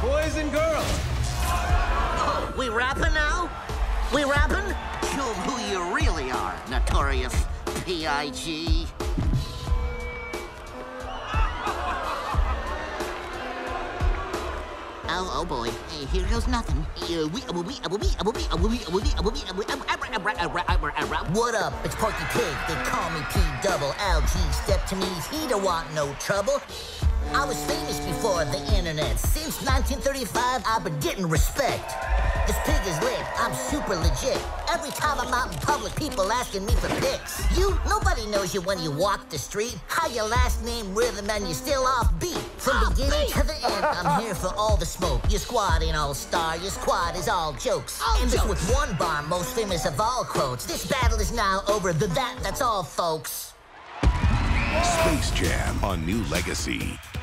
boys and girls. Oh, we rapping now? We rapping? Show 'em who you really are, Notorious P.I.G. Oh boy, here goes nothing. What up? It's Porky Pig. They call me P-double-L-G. Step to me, he don't want no trouble. I was famous before the internet. Since 1935, I've been getting respect. This pig is lit. I'm super legit. Every time I'm out in public, people asking me for pics. You? Nobody knows you when you walk the street. How your last name rhythm and you're still offbeat. From beginning to the end, I'm here for all the smoke. Your squad ain't all-star. Your squad is all jokes. And just with one bar, most famous of all quotes. This battle is now over. That's all, folks. Space Jam: A New Legacy.